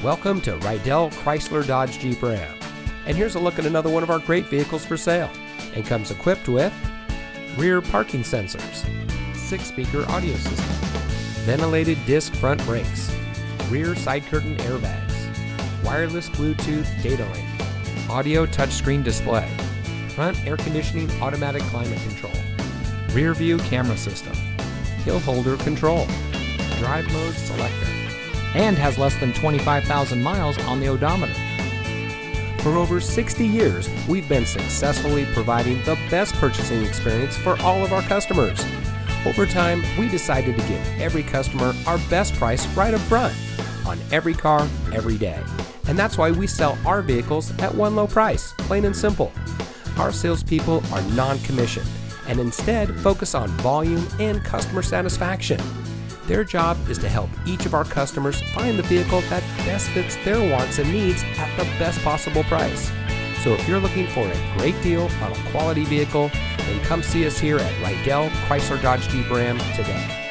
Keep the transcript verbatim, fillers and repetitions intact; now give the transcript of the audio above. Welcome to Rydell Chrysler Dodge Jeep Ram. And here's a look at another one of our great vehicles for sale. And comes equipped with rear parking sensors, six-speaker audio system, ventilated disc front brakes, rear side curtain airbags, wireless Bluetooth data link, audio touchscreen display, front air conditioning automatic climate control, rear view camera system, hill holder control, drive mode selector, and has less than twenty-five thousand miles on the odometer. For over sixty years, we've been successfully providing the best purchasing experience for all of our customers. Over time, we decided to give every customer our best price right up front on every car, every day. And that's why we sell our vehicles at one low price, plain and simple. Our salespeople are non-commissioned and instead focus on volume and customer satisfaction. Their job is to help each of our customers find the vehicle that best fits their wants and needs at the best possible price. So if you're looking for a great deal on a quality vehicle, then come see us here at Rydell Chrysler Dodge Jeep Ram today.